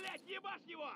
блядь, не башь его!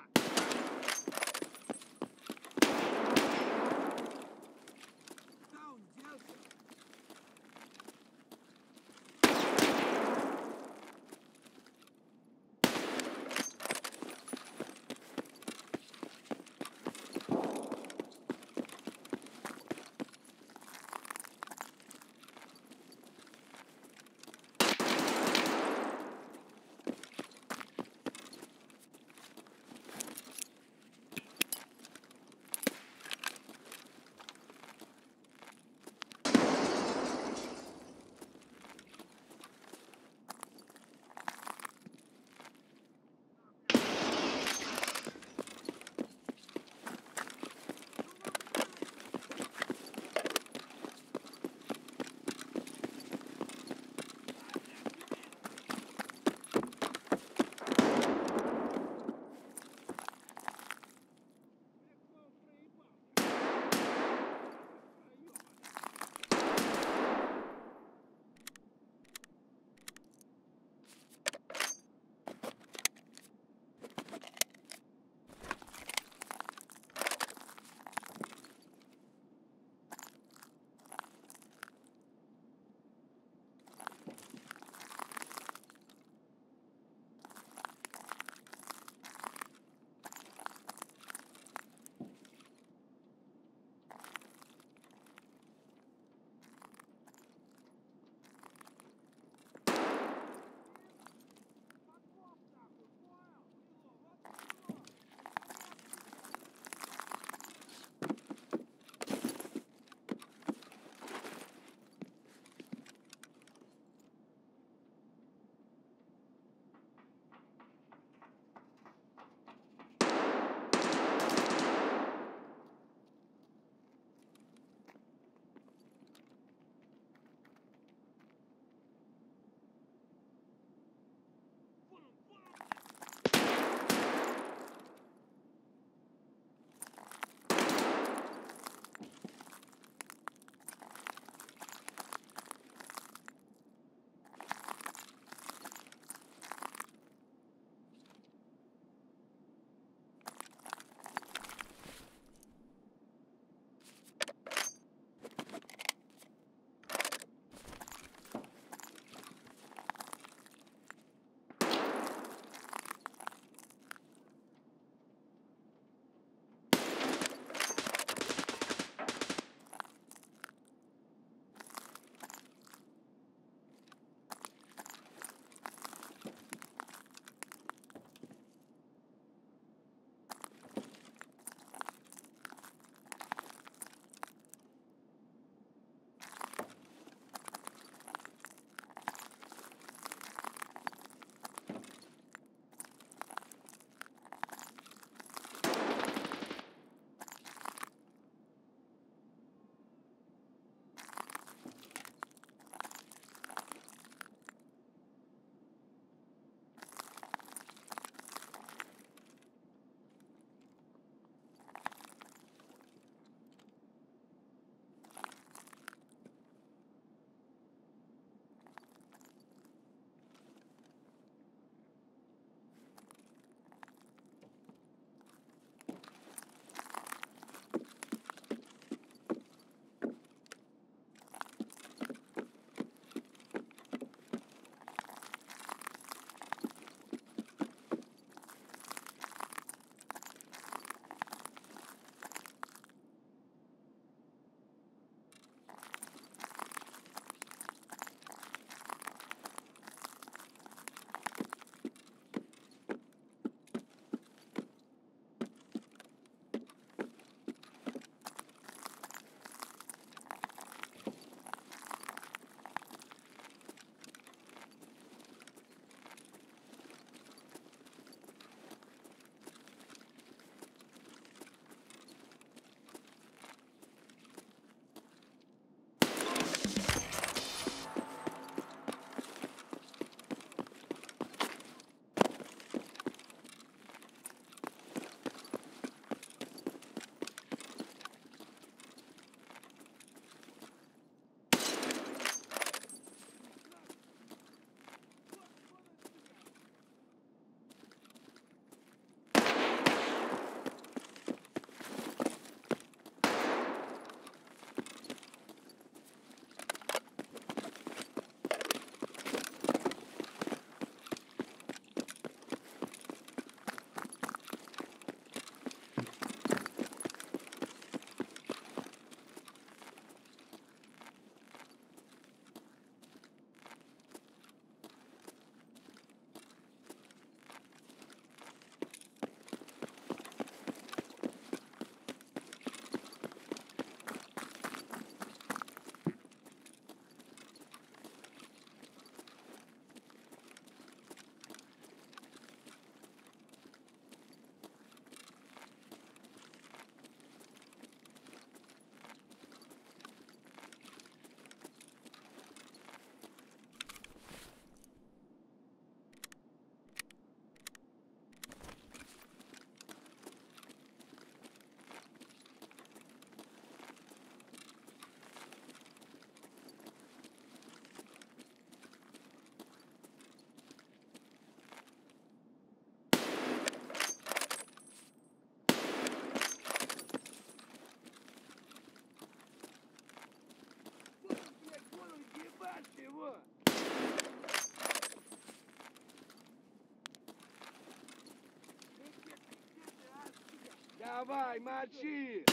Давай, мочи!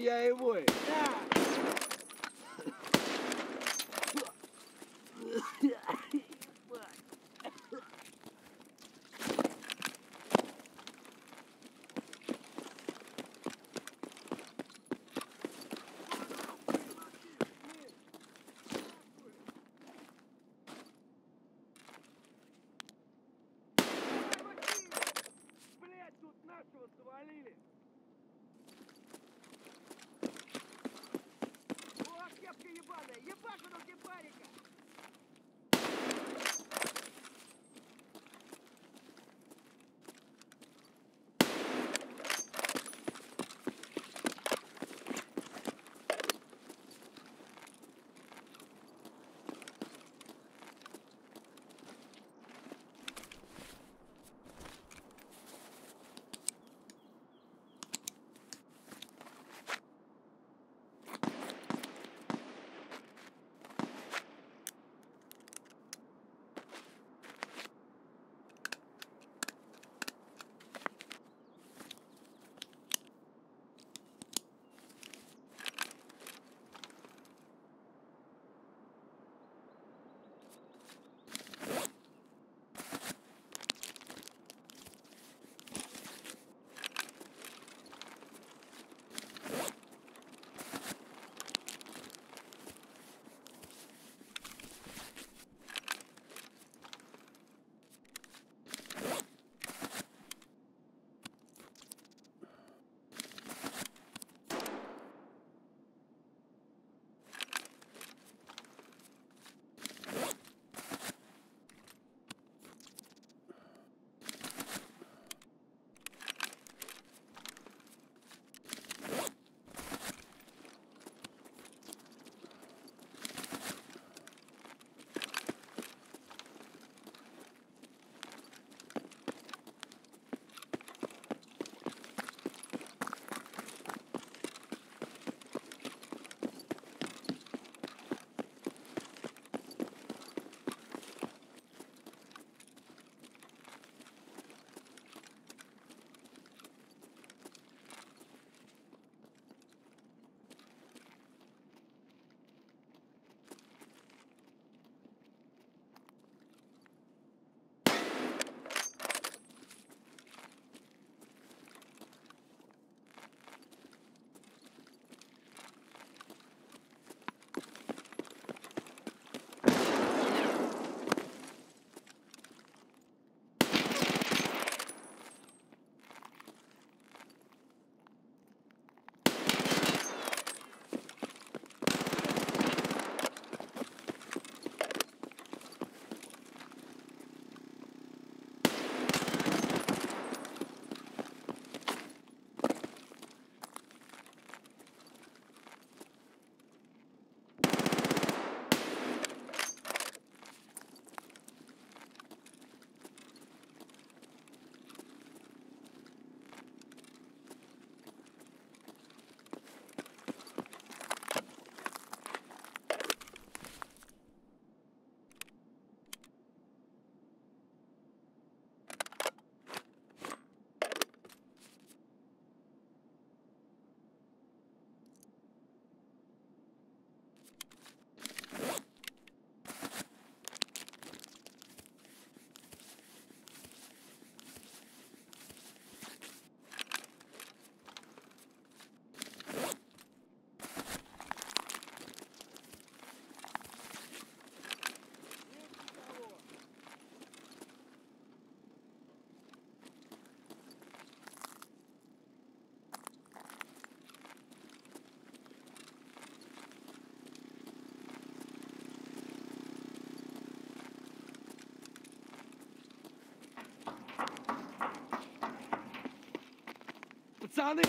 Я его. Блять, тут нашего завалили. Ебашу на гепарика! Пацаны!